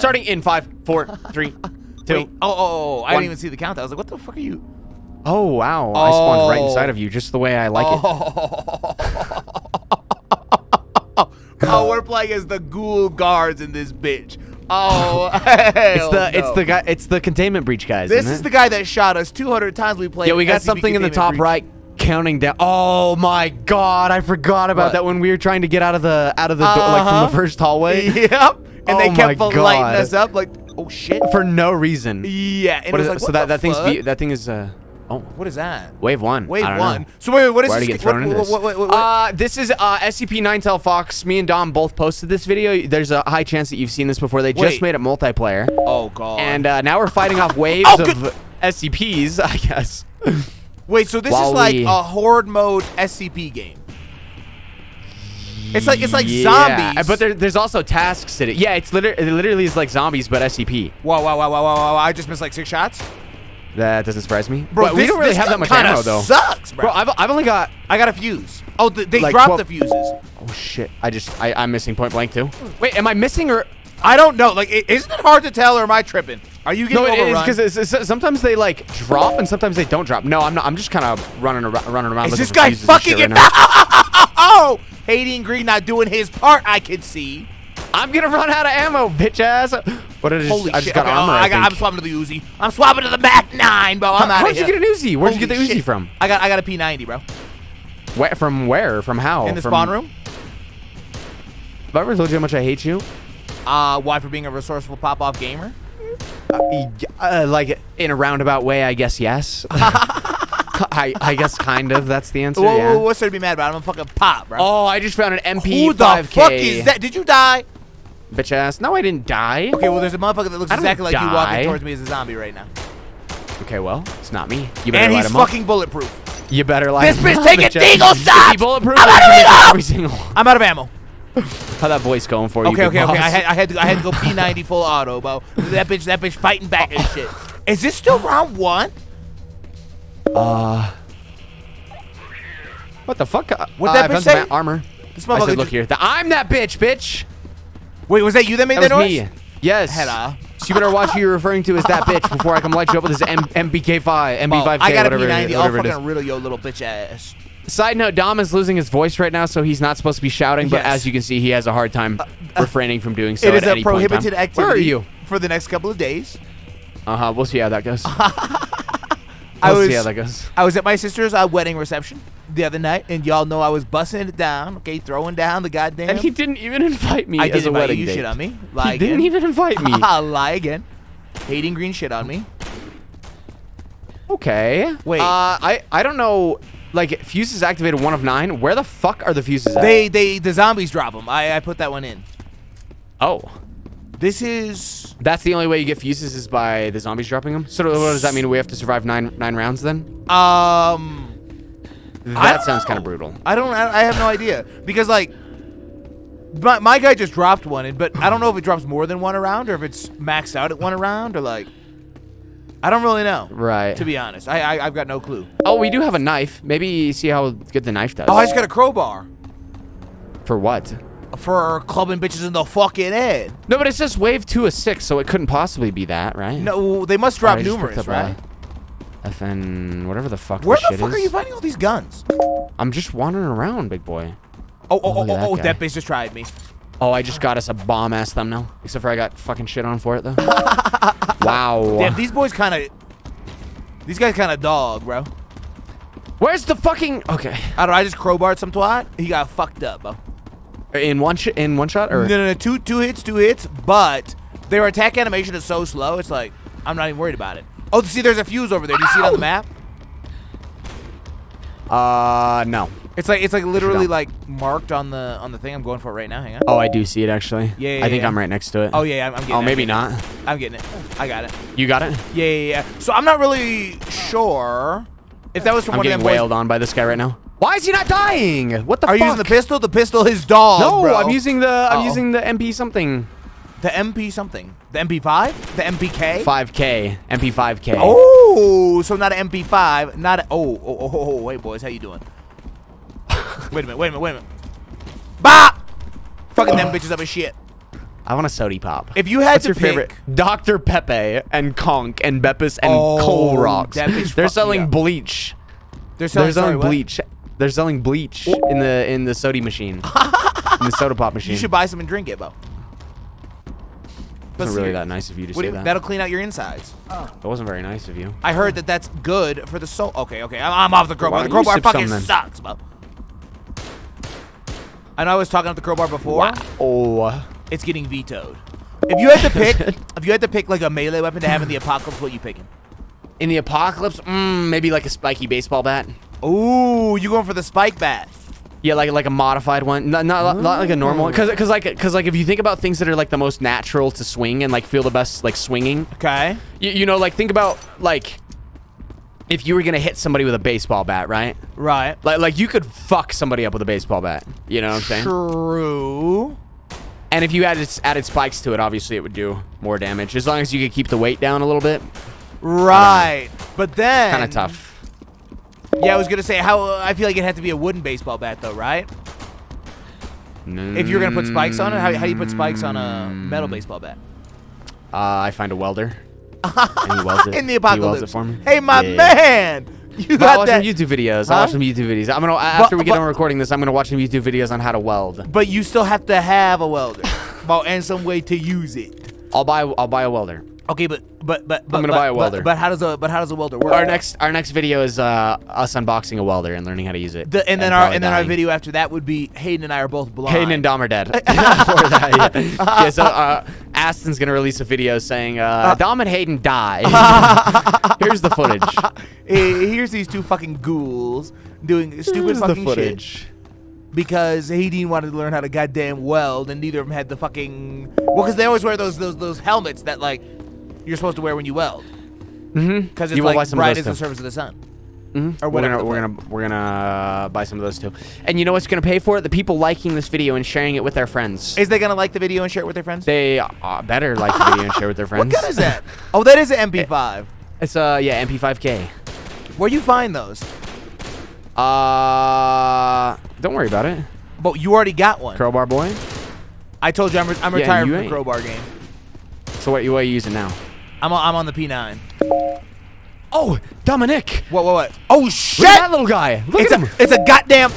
Starting in 5, 4, 3, 2. Wait, I didn't even see the count. I was like, what the fuck are you? Oh, wow. I spawned right inside of you, just the way I like it. Oh, we're playing as the ghoul guards in this bitch. Oh, it's the containment breach guys. This is the guy that shot us 200 times. We played. Yeah, we got something in the top right, counting down. Oh my God, I forgot about that when we were trying to get out of the door, like from the first hallway. Yep. And they kept lighting us up, like oh shit, for no reason. Yeah. And it was like, so that thing is. Oh, what is that? Wave one. Wave one. I don't know. So wait, what is this? This is SCP Nine-Tailed Fox. Me and Dom both posted this video. There's a high chance that you've seen this before. They just made it multiplayer. Oh God. And now we're fighting off waves of SCPs, I guess. Wait, so this is like a horde mode SCP game. It's like zombies, but there's also tasks in it. Yeah, it literally is like zombies, but SCP. Wow! I just missed like 6 shots. That doesn't surprise me. Bro, we don't really have that much ammo, though. Sucks, bro. I've only got... I got a fuse. Oh, they like, dropped the fuses. Oh, shit. I'm missing point blank, too. Wait, am I missing or... I don't know. Like, isn't it hard to tell or am I tripping? Are you getting overrun? No, it is because sometimes they, like, drop and sometimes they don't drop. No, I'm not. I'm just kind of running around. Is this guy fucking it? Oh! Hayden Green not doing his part, I can see. I'm going to run out of ammo, bitch ass. But I just got armor, I think. I'm swapping to the Uzi. I'm swapping to the Mac-9, bro. I'm out of here. How'd you get an Uzi? Where'd you get the Uzi from? I got a P90, bro. From where? From how? In the spawn room. Have I ever told you how much I hate you? Why? For being a resourceful pop-off gamer? Like, in a roundabout way, I guess yes. I guess kind of. That's the answer, yeah. What's there to be mad about? I'm a fucking pop, bro. Oh, I just found an MP5K. Who the fuck is that? Did you die? Bitch ass. No, I didn't die. Okay, well, there's a motherfucker that looks exactly like you walking towards me as a zombie right now. Okay, well, it's not me. You better light him up. And he's fucking bulletproof. You better light him up. This bitch taking deagle shots! Bulletproof. I'm out of ammo. How that voice going for you? Okay. I had to go P90 full auto, bro. That bitch fighting back and shit. Is this still round 1? What the fuck? What that bitch say? Armor. This motherfucker. I said, look here. I'm that bitch, bitch. Wait, was that you that made that noise? That was me. Yes. So you better watch who you're referring to as that bitch before I come light you up with this MB5K, I got a P90. I'll fucking riddle your little bitch ass. Side note, Dom is losing his voice right now, so he's not supposed to be shouting, but as you can see, he has a hard time refraining from doing so. It is a prohibited activity. Where are you? For the next couple of days. We'll see how that goes. I was at my sister's wedding reception the other night, and y'all know I was busting it down, okay, throwing down the goddamn. And he didn't even invite me as a wedding date. I didn't invite you, shit on me. Lie again. He didn't even invite me. Lie again. Hayden Green shit on me. Okay. Wait. I don't know. Like, fuses activated 1 of 9. Where the fuck are the fuses at? The zombies drop them. I put that one in. Oh. This is... That's the only way you get fuses is by the zombies dropping them? So what does that mean? We have to survive 9 rounds then? That sounds kind of brutal. I have no idea. Because, like, my guy just dropped one, but I don't know if it drops more than 1 around or if it's maxed out at 1 around or, like... I don't really know. Right. To be honest. I've got no clue. Oh, we do have a knife. Maybe see how good the knife does. Oh, I just got a crowbar. For what? For clubbing bitches in the fucking head. No, but it says wave 2 of 6, so it couldn't possibly be that, right? No, they must drop numerous, right? FN, whatever the fuck. Where the fuck are you finding all these guns? I'm just wandering around, big boy. Oh, that bitch just tried me. Oh, I just got us a bomb ass thumbnail. Except for I got fucking shit on for it though. Wow. Damn, these guys kind of dog, bro. Where's the fucking? Okay. I don't know. I just crowbarred some twat. He got fucked up, bro. In one shot or? No, two hits. But their attack animation is so slow. It's like I'm not even worried about it. Oh, see, there's a fuse over there. Do you see it on the map? No. It's like literally like marked on the thing. I'm going for it right now. Hang on. Oh, I do see it actually. Yeah. I think I'm right next to it. Oh yeah, I'm getting it. Oh, maybe not. I'm getting it. I got it. You got it? Yeah. So I'm not really sure if that was from one of them. I'm getting wailed on by this guy right now. Why is he not dying? What the fuck? Are you using the pistol? The pistol is dog. No, bro. I'm using the MP something. The MP something. The MP5? The MPK? 5K. MP5K. Oh, so not an MP5. Not a, oh, wait, boys. How you doing? Wait a minute. Bah! Fucking them bitches up as shit. I want a soda pop. If you had What's to your pick favorite? Dr. Pepe and Conk and Beppis and Coal Rocks. They're selling bleach. They're selling bleach. They're selling bleach in the soda machine. In the soda pop machine. You should buy some and drink it, Bo. That's really that nice of you to say that. That'll clean out your insides. Oh. That wasn't very nice of you. I heard that that's good for the soul. Okay, okay. I'm off the crowbar. The crowbar fucking sucks, Bo. I know I was talking about the crowbar before. Wow. It's getting vetoed. If you had to pick, like a melee weapon to have in the apocalypse, what are you picking? In the apocalypse, maybe like a spiky baseball bat. Ooh, you going for the spike bat? Yeah, like a modified one, not like a normal one. Cause like if you think about things that are like the most natural to swing and like feel the best like swinging. Okay. You know, like think about like if you were gonna hit somebody with a baseball bat, right? Right. Like you could fuck somebody up with a baseball bat. You know what I'm saying? True. And if you added spikes to it, obviously it would do more damage. As long as you could keep the weight down a little bit. Right. But then... Kind of tough. Yeah, I was going to say, I feel like it had to be a wooden baseball bat, though, right? If you're going to put spikes on it, how do you put spikes on a metal baseball bat? I find a welder. And he welds it. In the apocalypse. He welds it for me. Hey, my man! You got I watch some YouTube videos. Huh? I watch some YouTube videos. I'm gonna after we get done recording this, I'm gonna watch some YouTube videos on how to weld. But you still have to have a welder, and some way to use it. I'll buy a welder. Okay, but I'm gonna buy a welder. But how does a welder work? Our next video is us unboxing a welder and learning how to use it. And then our video after that would be Hayden and I are both blind. Hayden and Dom are dead. Yeah, so Aston's gonna release a video saying Dom and Hayden die. Here's the footage. Here's these two fucking ghouls doing stupid fucking shit. Because Hayden wanted to learn how to goddamn weld, and neither of them had the fucking because they always wear those helmets that like you're supposed to wear when you weld. Mm-hmm. Because it's like bright as the surface of the sun. Mm-hmm. Or whatever. We're gonna buy some of those too. And you know what's gonna pay for it? The people liking this video and sharing it with their friends. Is they gonna like the video and share it with their friends? They better like the video and share it with their friends. What gun is that? Oh, that is an MP5. It's yeah, MP5K. Where you find those? Don't worry about it. But you already got one. Crowbar boy. I told you I'm retired from the crowbar game. So what are you using now? I'm on the P9. Oh, Dominic! What? Oh shit! Look at that little guy. Look at him. It's a goddamn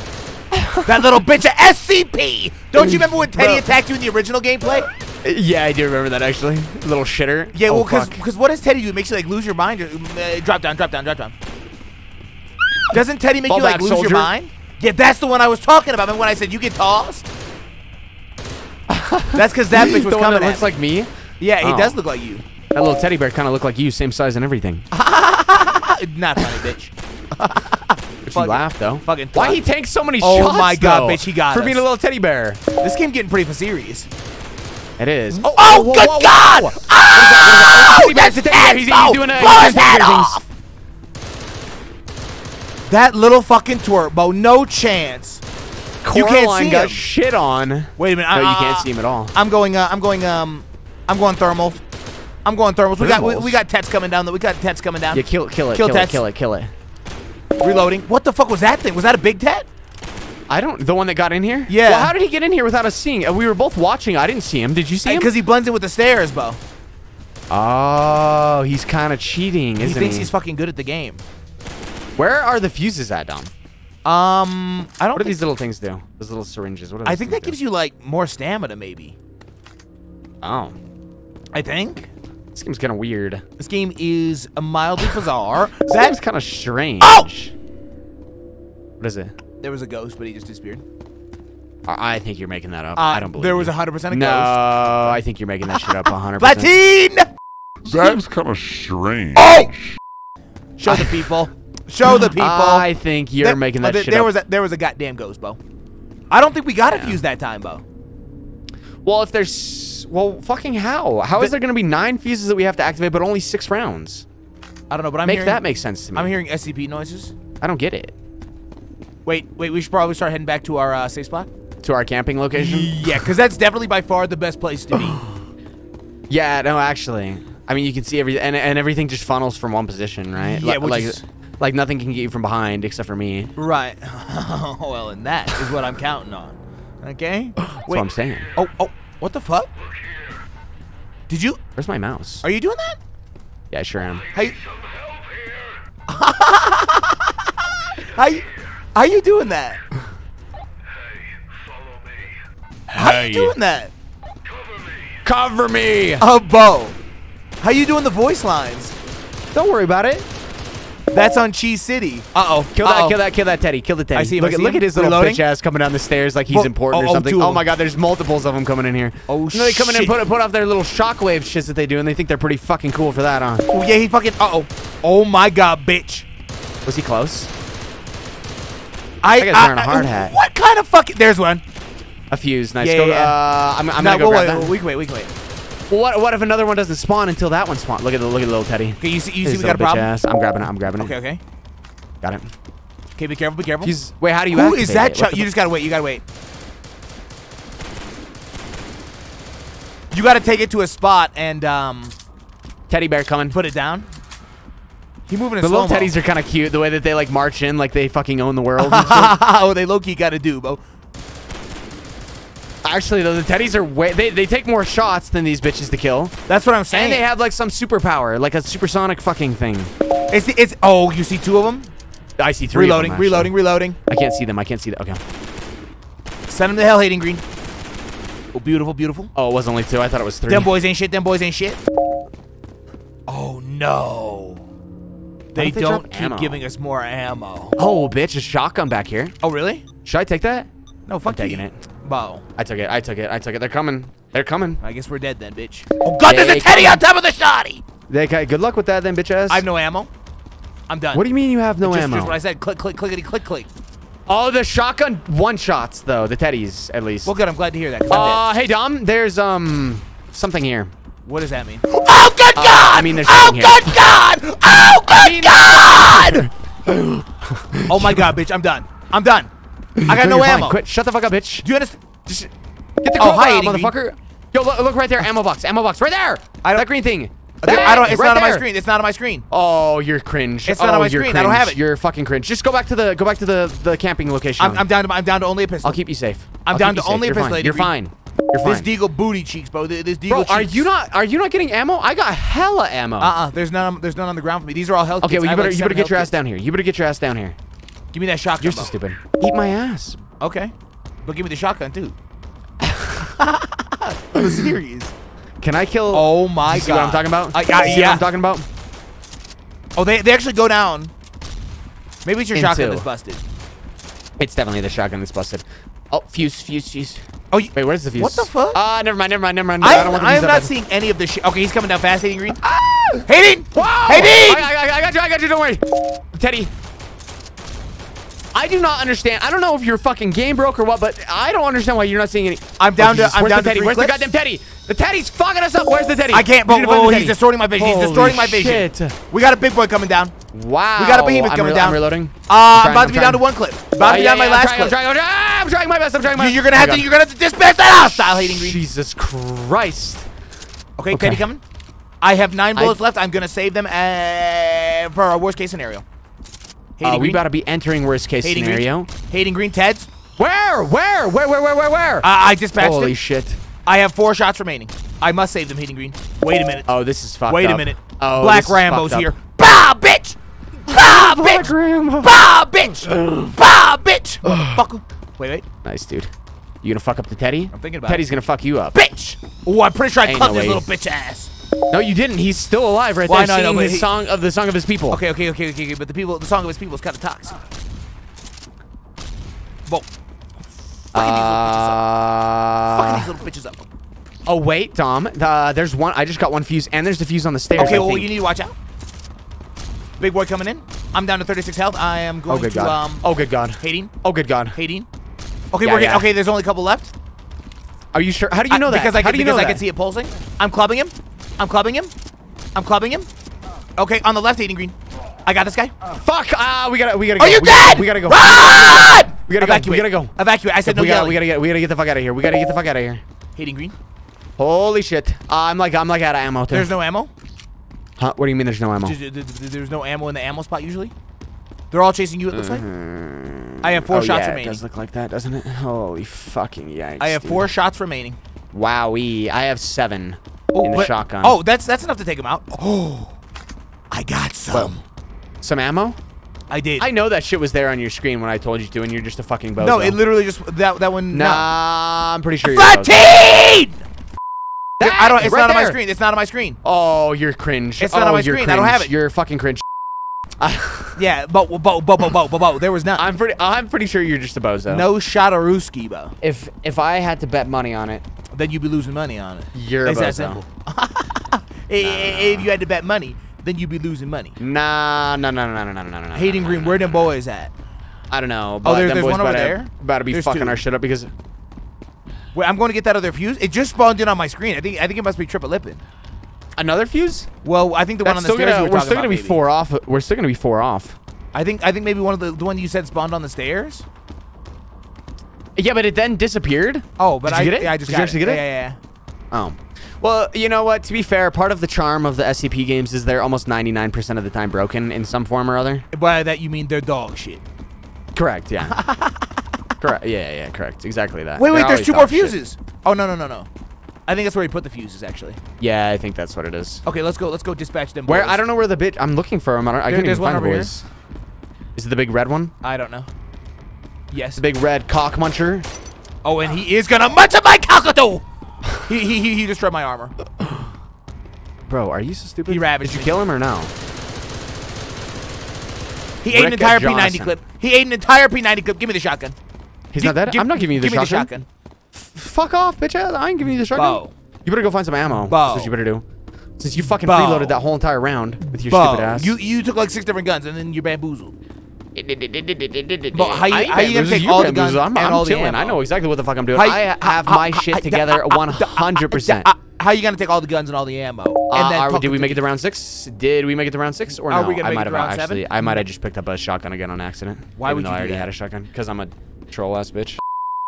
that little bitch of SCP. Don't you remember when Teddy attacked you in the original gameplay? Yeah, I do remember that actually. Little shitter. Yeah, well, because what does Teddy do? It makes you like lose your mind or drop down. Doesn't Teddy make you like lose your mind? Yeah, that's the one I was talking about. Remember when I said you get tossed? That's because that bitch was coming. That looks like me. Yeah, he does look like you. That little teddy bear kind of looked like you, same size and everything. Not funny, bitch. But you laughed though. Fucking. Why he takes so many shots? Oh my god, bitch, he got us for being a little teddy bear. This game getting pretty serious. It is. Oh good god! Oh, that's teddy bear. He's doing a head off. That little fucking twerp, Bo. No chance. Coraline got shit on. Wait a minute. No, you can't see him at all. I'm going thermal. I'm going thermals. We got Tets coming down. Yeah, kill it. Reloading. What the fuck was that thing? Was that a big Tet? I don't. The one that got in here? Yeah. Well, how did he get in here without us seeing? We were both watching. I didn't see him. Did you see him? Because he blends in with the stairs, Bo. Oh, he's kind of cheating, isn't he? He thinks he's fucking good at the game. Where are the fuses at, Dom? I don't. What do these little things do? Those little syringes. What are those? I think that gives you like more stamina, maybe. Oh. I think. This game's kind of weird. This game is mildly bizarre. That's kind of strange. Oh! What is it? There was a ghost, but he just disappeared. I think you're making that up. I don't believe it. There was 100% a ghost. No, I think you're making that shit up 100%. Platine! That's kind of strange. Oh! Show the people. Show the people. I think you're making that shit up. There was a goddamn ghost, Bo. I don't think we got a fuse that time, Bo. Well, if there's... Well, fucking how? How is there going to be 9 fuses that we have to activate, but only 6 rounds? I don't know, but I'm hearing... That makes sense to me. I'm hearing SCP noises. I don't get it. Wait, we should probably start heading back to our safe spot? To our camping location? Yeah, because that's definitely by far the best place to be. Yeah, no, actually. I mean, you can see everything, and everything just funnels from one position, right? Yeah, like nothing can get you from behind except for me. Right. Well, and that is what I'm counting on. Okay? That's what I'm saying. Oh, what the fuck? Did you? Where's my mouse? Are you doing that? Yeah, I sure am. Hey. How you doing that? Hey, follow me. How you doing that? Cover me. Oh, Bo. How you doing the voice lines? Don't worry about it. That's on Cheese City. Uh-oh. Kill that, kill that, kill that Teddy. Kill the Teddy. I see him. Look at his little bitch ass coming down the stairs like he's important or something. Oh my god, there's multiples of them coming in here. Oh shit. You know, they come in and put off their little shockwave shits that they do, and they think they're pretty fucking cool for that, huh? Oh yeah, he fucking oh my god, bitch. Was he close? I got wearing a hard hat. What kind of fucking there's one. A fuse, nice. Yeah, go, yeah. I'm gonna go grab that. Wait. What if another one doesn't spawn until that one spawns? Look at the little Teddy. Okay, you see we got a problem. Ass. I'm grabbing it. Okay. Got it. Okay, be careful. Wait, how do you activate it? Who is that? You just gotta wait. You gotta take it to a spot and Teddy bear coming. Put it down. He moving in slow-mo. The little Teddies are kind of cute. The way that they like march in, like they fucking own the world. Oh, they low key gotta do, Bo. Actually, though, the Teddies are they take more shots than these bitches to kill. That's what I'm saying. And they have like some superpower, like a supersonic fucking thing. It's oh, you see two of them? I see three. Reloading. I can't see them. Okay. Send them to hell, Hayden Green. Oh, beautiful. Oh, it was only two. I thought it was three. Them boys ain't shit. Oh no. They don't keep giving us more ammo. Oh, bitch, a shotgun back here. Oh, really? Should I take that? No, fuck you. I'm taking it. Bo. I took it. They're coming. I guess we're dead then, bitch. Oh god, there's a Teddy on top of the shoddy! Good luck with that then, bitch ass. I have no ammo. I'm done. What do you mean you have no ammo? Just what I said. Click. Oh, the shotgun one-shots though, the Teddies at least. Well good, I'm glad to hear that. Hey Dom, there's something here. What does that mean? Oh good god! I mean there's something here. Oh my god, bitch, I'm done. I got no ammo. Quit. Shut the fuck up, bitch. Do you understand? Just get the crowbar, motherfucker. Yo, look right there. Ammo box. Right there. That green thing. It's not on my screen. Oh, you're cringe. It's not on my screen. I don't have it. You're fucking cringe. Just go back to the camping location. I'm down to only a pistol. I'll keep you safe. I'm down to only a pistol. You're fine. This deagle booty cheeks, bro. This deagle. Bro, are you not getting ammo? I got hella ammo. There's none on the ground for me. These are all health kits. Okay, well you better get your ass down here. Give me that shotgun. You're so stupid. Eat my ass. Okay. But give me the shotgun, too. I'm serious. Can I kill... Oh, my God. See what I'm talking about? Oh, they actually go down. Maybe it's your shotgun that's busted. It's definitely the shotgun that's busted. Oh, fuse. Oh, wait, where's the fuse? What the fuck? Never mind. I am not seeing any of this shit. Okay, he's coming down fast, Hayden Green. Ah! Hayden! Whoa! Hayden! I got you. Don't worry. Teddy. I do not understand. I don't know if your fucking game broke or what, but I don't understand why you're not seeing any. I'm down to Teddy. Where's the goddamn Teddy? The Teddy's fucking us up. Where's the Teddy? I can't. Whoa, he's distorting my vision. We got a big boy coming down. Wow. We got a behemoth coming down. I'm reloading. I'm about to be down to one clip. About to be down my last clip. I'm trying my best. You're gonna have to dispatch that hostile, Hayden Green. Jesus Christ. Okay, Teddy coming. I have 9 bullets left. I'm gonna save them for our worst case scenario. We gotta be entering worst case scenario. Hayden Green, Ted's. Where? I dispatched him. Holy shit. I have 4 shots remaining. I must save them, Hayden Green. Wait a minute. Oh, this is fucked up. Wait a minute. Oh, Black Rambo's here. Bah, bitch! Bah, bitch! Bah, bitch! Bah, bitch! Motherfucker. Wait. Nice, dude. You gonna fuck up the Teddy? I'm thinking about it. Teddy's gonna fuck you up. Bitch! Oh, I'm pretty sure I cut this little bitch ass. No, you didn't. He's still alive right there, singing his song of the song of his people. Okay. But the song of his people is kind of toxic. Whoa! Fucking these little bitches up. Oh wait, Dom. There's one. I just got one fuse, and there's the fuse on the stairs. Okay, well you need to watch out. Big boy coming in. I'm down to 36 health. I am going to Hayden. Okay, we're good. Okay. There's only a couple left. Are you sure? How do you know that? Because I can see it pulsing. I'm clubbing him. Okay, on the left, Hayden Green. I got this guy. Fuck! We gotta go. Are you dead? We gotta go. Run! We gotta go. Evacuate. I said no yelling. We gotta get the fuck out of here. Hayden Green. Holy shit. I'm like out of ammo too. There's no ammo? Huh? What do you mean there's no ammo? There's no ammo in the ammo spot usually. They're all chasing you, it looks like. I have 4 shots remaining. It does look like that, doesn't it? Holy fucking yikes. I have 4 shots remaining. Wowee. I have 7. in a shotgun. Oh, that's enough to take him out. Oh, I got some. What? Some ammo? I did. I know that shit was there on your screen when I told you to, and you're just a fucking bozo. No, it literally just that one. Nah, no. I'm pretty sure. 13! I don't. It's right not there. On my screen. It's not on my screen. Oh, you're cringe. It's not on my screen. Cringe. I don't have it. You're fucking cringe. Yeah, but there was nothing. I'm pretty sure you're just a bozo. No shot of Ruski, bro. If I had to bet money on it, then you'd be losing money on it. You're a bozo. That simple. If you had to bet money, then you'd be losing money. Nah, no. Hayden Green, where them boys at? I don't know. But oh, there's one over there. About to be fucking our shit up because. Wait, I'm going to get that other fuse. It just spawned in on my screen. I think it must be triple lipping. Another fuse? Well, I think the one on the stairs. We're still gonna be four off. We're still gonna be four off. I think maybe one of the one you said spawned on the stairs. Yeah, but it then disappeared. Oh, but I get it. Yeah, I just got it. Did you actually get it? Yeah. Oh. Well, you know what? To be fair, part of the charm of the SCP games is they're almost 99% of the time broken in some form or other. By that you mean they're dog shit. Correct. Yeah. Correct. Yeah. Correct. Exactly that. Wait. There's two more fuses. Shit. Oh no. I think that's where he put the fuses, actually. Yeah, I think that's what it is. Okay, let's go dispatch them boys. Where? I don't know where the bitch. I'm looking for him. I can't even find the boys. Here. Is it the big red one? I don't know. Yes. The big red cock muncher. Oh, and he is gonna munch up my cockatoo! He destroyed my armor. Bro, are you so stupid? He ravaged me. Did you kill him or no? He ate an entire P90 clip. He ate an entire P90 clip. Give me the shotgun. He's not dead? I'm not giving you the shotgun. Give me the shotgun. Fuck off, bitch! I ain't giving you the shotgun. You better go find some ammo. That's what you better do. Since you fucking preloaded that whole entire round with your stupid ass. You took like 6 different guns and then you bamboozled. But how you gonna take all the guns and all the ammo? I know exactly what the fuck I'm doing. I have my shit together 100%. How you gonna take all the guns and all the ammo? Did we make it to round 6? Did we make it to round 6 or no? I might have actually. I might have just picked up a shotgun again on accident. Why would you? I already had a shotgun because I'm a troll ass bitch.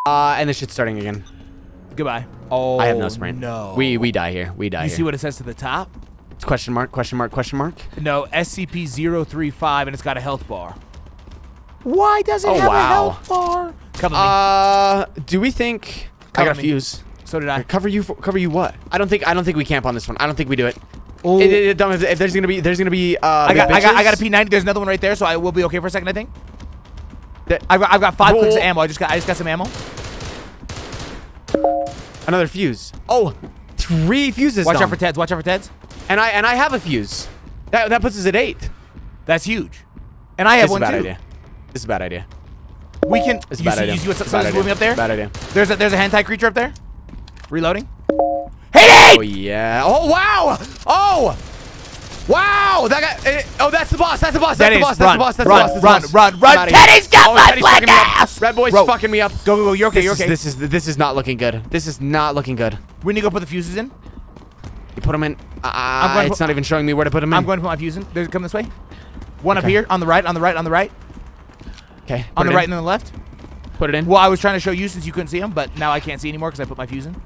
And this shit's starting again. Goodbye. Oh, I have no sprint. No. We die here. You see what it says to the top? It's question mark, question mark, question mark. No, SCP-035, and it's got a health bar. Why does it have a health bar? Come with me. Do we think I got a fuse? So did I. Cover you what? I don't think we camp on this one. I don't think we do it. Oh. If there's gonna be I got a P90. There's another one right there, so I will be okay for a second, I think. I've got 5 clicks of ammo. I just got some ammo. Another fuse. Oh, 3 fuses. Watch out for Teds. Watch out for Teds. And I have a fuse. That puts us at 8. That's huge. And I have one too. This is a bad idea. We can. It's a bad idea. You see what's moving up there? Bad idea. There's a hentai creature up there. Reloading. Hey! Oh yeah. Oh wow. Oh. Wow! That guy. That's the boss. That's the boss. Run! Teddy's got my black ass. Red boy's fucking me up. Go! You're okay. This is not looking good. We need to go put the fuses in. You put them in. It's not even showing me where to put them in. I'm going to put my fuse in. There's come this way. One up here. On the right. Okay. On the right and on the left. Put it in. Well, I was trying to show you since you couldn't see them, but now I can't see anymore because I put my fuse in.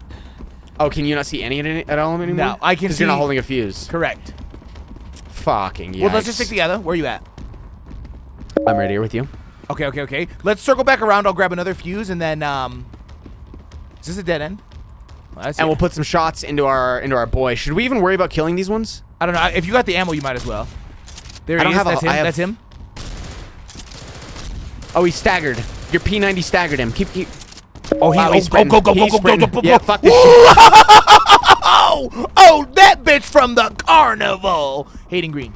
Oh, can you not see any at all anymore? No, I can see. Because you're not holding a fuse. Correct. Fucking yikes. Well, let's just stick together. Where are you at? I'm right here with you. Okay. Let's circle back around. I'll grab another fuse and then is this a dead end? Well, and we'll put some shots into our boy. Should we even worry about killing these ones? I don't know. If you got the ammo, you might as well. There he is. That's him. Oh, he's staggered. Your P90 staggered him. Keep. Oh, he's go. Yeah, fuck this shit. Oh, that bitch from the carnival. Hayden Green.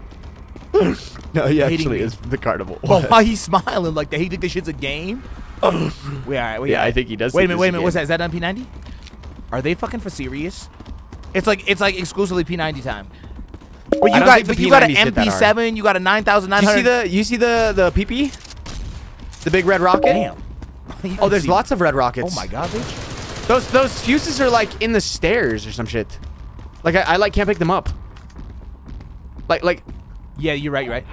No, he actually is the carnival. What? Oh, he's smiling like that. He think this shit's a game? Wait, all right. I think he does. Wait a minute. What's that? Is that on P90? Are they fucking for serious? It's like exclusively P90 time. But you got an MP7. You got a 9,900. You see the PP? The big red rocket? Damn. Oh, there's lots of red rockets. Oh my god, bitch. Those fuses are like in the stairs or some shit. Like I like can't pick them up. Like. Yeah, you're right.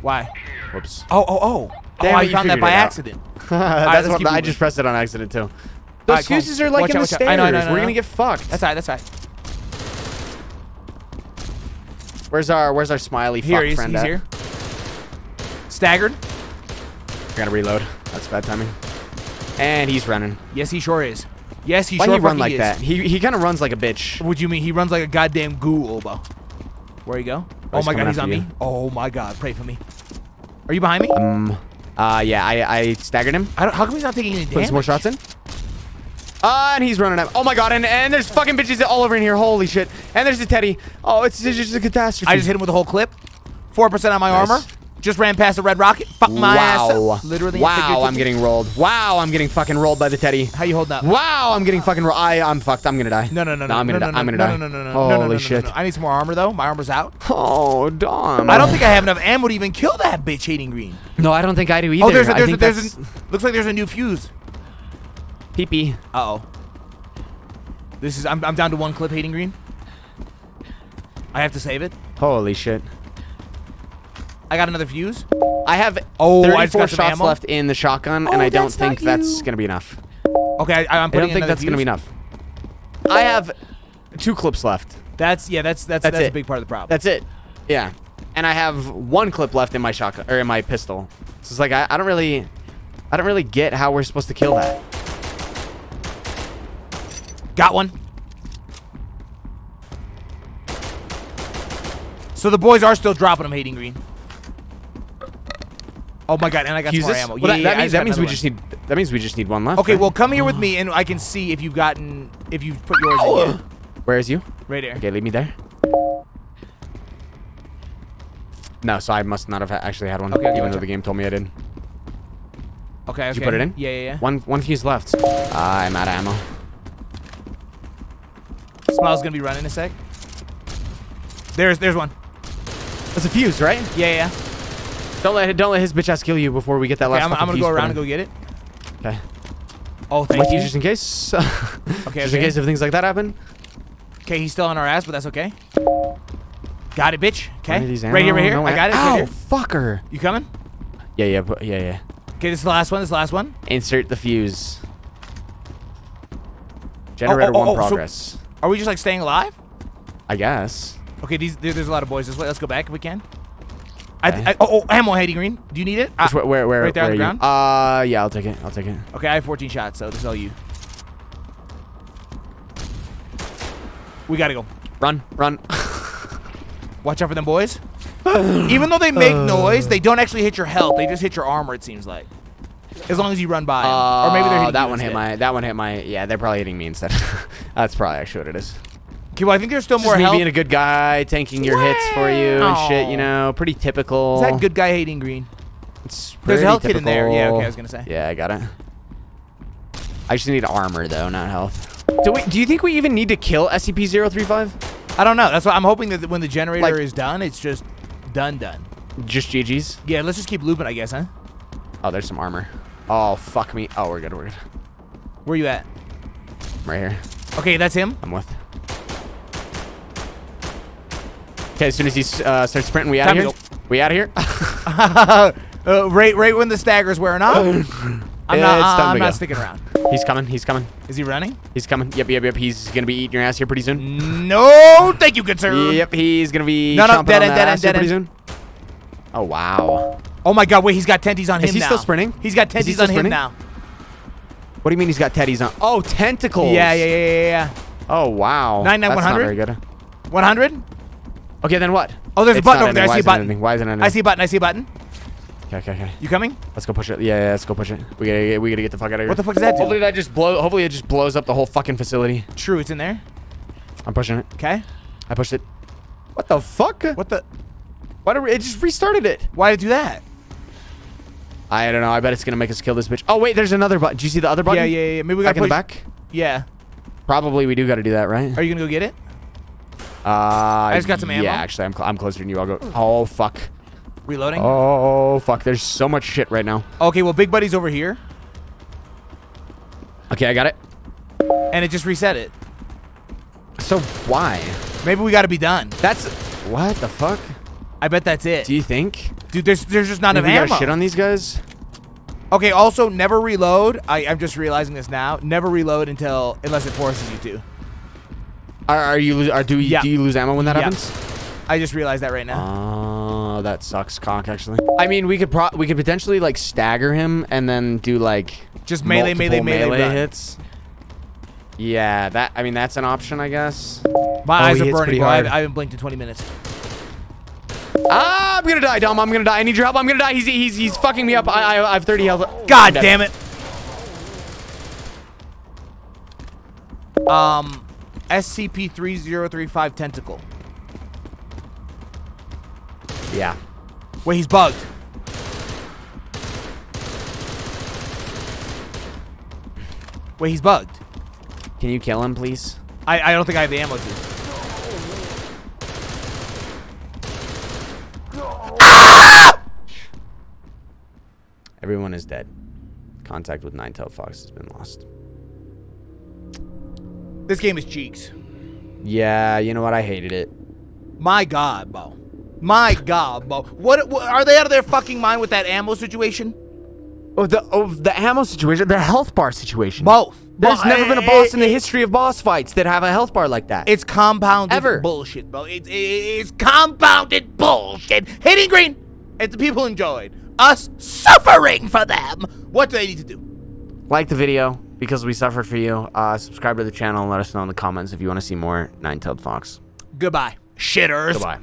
Why? Whoops. Oh. Damn, I found that by accident. That's what I just pressed it on accident too. Those fuses are like in the stairs. I know. We're gonna get fucked. That's all right. Where's our smiley fuck friend at? Here. Staggered. I gotta reload. That's bad timing. And he's running. Yes, he sure is. Yes, he's short, run like that. He kind of runs like a bitch. What do you mean? He runs like a goddamn goo, Obo. Where you go? Oh my god, he's on me. Oh my god, pray for me. Are you behind me? Yeah, I staggered him. I don't, how come he's not taking any damage? Put some more shots in. And he's running up. Oh my god, and there's fucking bitches all over in here. Holy shit. And there's the Teddy. Oh, it's just a catastrophe. I just hit him with a whole clip. 4% on my armor. Just ran past a red rocket. Fuck my ass. Literally. Wow, I'm getting rolled. Wow, I'm getting fucking rolled by the Teddy. How you holding up? Wow, I'm getting fucking rolled. I'm fucked. I'm gonna die. No, I'm gonna die. I'm gonna die. Holy shit. I need some more armor though. My armor's out. Oh, damn. I don't think I have enough ammo to even kill that bitch, Hayden Green. No, I don't think I do either. Oh, there's a looks like there's a new fuse. Pee-pee. Uh-oh. This is, I'm down to one clip, Hayden Green. I have to save it. Holy shit. I got another fuse. I have 34 shots left in the shotgun, and I don't think that's going to be enough. Okay, I'm putting in another fuse. I don't think that's going to be enough. I have 2 clips left. That's a big part of the problem. That's it. Yeah. And I have 1 clip left in my shotgun, or in my pistol. So it's like, I don't really get how we're supposed to kill that. Got one. So the boys are still dropping him, Hayden Green. Oh my god, and I got some more ammo. Well, that means we just need one left. Okay, well come here with me and I can see if you've gotten put yours in here. Where is you? Right there. Okay, leave me there. No, so I must not have actually had one, even though the game told me I didn't. Okay. Did you put it in? Yeah. One fuse left. I'm out of ammo. Smile's gonna be running in a sec. There's one. That's a fuse, right? Yeah. Don't let his bitch ass kill you before we get that last one. I'm gonna go around and go get it. Okay. Oh, thank you. Just in case. Okay. Just in case if things like that happen. Okay, he's still on our ass, but that's okay. Got it, bitch. Okay. Right here. No, I got it. Oh, fucker. You coming? Yeah. Okay, this is the last one. Insert the fuse. Generator 1 progress. So are we just like staying alive? I guess. Okay, there's a lot of boys this way. Let's go back if we can. Ammo, Hayden Green. Do you need it? Where? Right there on the ground. Yeah, I'll take it. Okay, I have 14 shots, so this is all you. We gotta go. Run. Watch out for them boys. Even though they make noise, they don't actually hit your health. They just hit your armor. It seems like. As long as you run by them. Or maybe they're hitting you instead. That one hit my. Yeah, they're probably hitting me instead. That's probably actually what it is. Okay, well, I think there's still more health. Being a good guy, tanking your hits for you and shit, you know, pretty typical. Is that good guy Hayden Green? It's pretty typical. There's a health kit in there. Yeah, okay, I was gonna say. Yeah, I got it. I just need armor though, not health. Do you think we even need to kill SCP-035? I don't know. That's why I'm hoping that when the generator is done, it's just done. Just GG's. Yeah, let's just keep looping, I guess, huh? Oh, there's some armor. Oh, fuck me. Oh, we're good. Where are you at? I'm right here. Okay, that's him. I'm with. Okay, as soon as he starts sprinting, we out of here. We out of here. Right when the stagger's wearing off. I'm not sticking around. He's coming. Is he running? He's coming. Yep. He's gonna be eating your ass here pretty soon. No, thank you, good sir. Yep, he's gonna be dead end. Oh wow. Oh my god, wait, he's got tenties on him now. Is he still sprinting? He's got tenties on him now. What do you mean he's got teddies on? Oh, tentacles. Yeah. Oh wow. 99 100. That's not very good. 100. Okay, then what? Oh, there's a button over there. I see a button. Why isn't it? I see a button. Okay. You coming? Let's go push it. Yeah, let's go push it. We gotta get the fuck out of here. What the fuck is that? Hopefully it just blows up the whole fucking facility. True, it's in there. I'm pushing it. Okay. I pushed it. What the fuck? It just restarted it. Why did it do that? I don't know. I bet it's gonna make us kill this bitch. Oh wait, there's another button. Do you see the other button? Yeah. Maybe we gotta push back. Yeah. Probably we do gotta do that, right? Are you gonna go get it? I just got some ammo. Yeah, actually, I'm closer than you. I'll go. Oh, fuck. Reloading? Oh, fuck. There's so much shit right now. Okay, well, Big Buddy's over here. Okay, I got it. And it just reset it. So why? Maybe we got to be done. What the fuck? I bet that's it. Do you think? Dude, there's just not enough ammo. We got shit on these guys? Okay, also, never reload. I'm just realizing this now. Never reload unless it forces you to. Do you lose ammo when that happens? I just realized that right now. Oh, that sucks, cock. Actually, I mean, we could potentially like stagger him and then do like just melee hits. Yeah, that, I mean, that's an option, I guess. My eyes are burning. I haven't blinked in 20 minutes. I'm gonna die, Dom. I'm gonna die. I need your help. I'm gonna die. He's fucking me up. I have 30 health. God damn it. SCP-035 tentacle. Yeah. Wait, he's bugged. Wait, he's bugged. Can you kill him, please? I don't think I have the ammo to. Everyone is dead. Contact with Nine-Tailed Fox has been lost. This game is cheeks. Yeah, you know what? I hated it. My God, Bo. My God, Bo. What are they out of their fucking mind with that ammo situation? Oh, the ammo situation, the health bar situation. Both. There's never been a boss in the history of boss fights that have a health bar like that. It's compounded bullshit, bro. It's compounded bullshit. Hayden Green, and the people enjoyed us suffering for them. What do they need to do? Like the video because we suffered for you. Subscribe to the channel and let us know in the comments if you want to see more Nine-Tailed Fox. Goodbye, shitters. Goodbye.